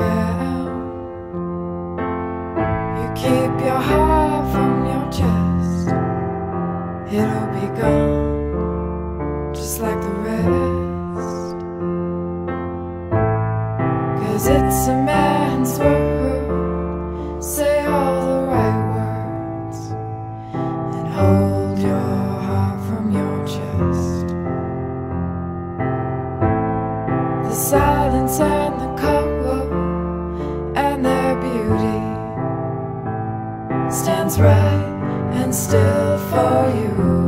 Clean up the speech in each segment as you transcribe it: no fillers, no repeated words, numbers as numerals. about. You keep your heart from your chest, it'll be gone just like the rest. 'Cause it's a man's world, say all the right words and hold your heart from your chest. The silence and the stands right and still for you.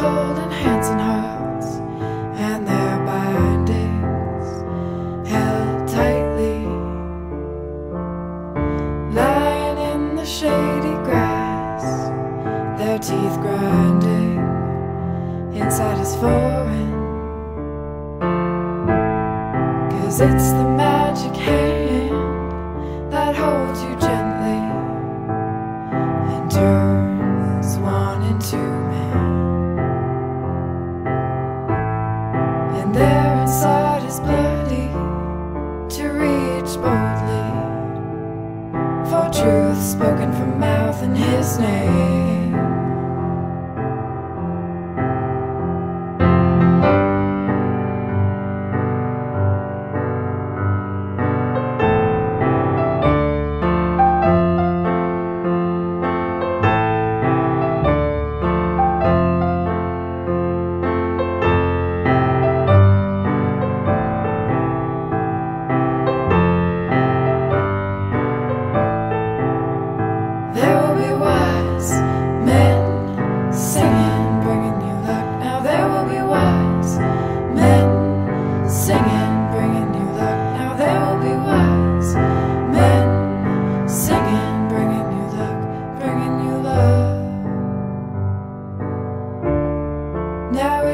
Holding hands and hearts and their bindings held tightly, lying in the shady grass, their teeth grinding. Inside is foreign, 'cause it's the magic hand that holds you gently and turns one into man. Their inside is bloody to reach boldly for truth spoken from mouth in His name.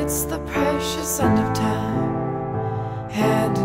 It's the precious end of time, and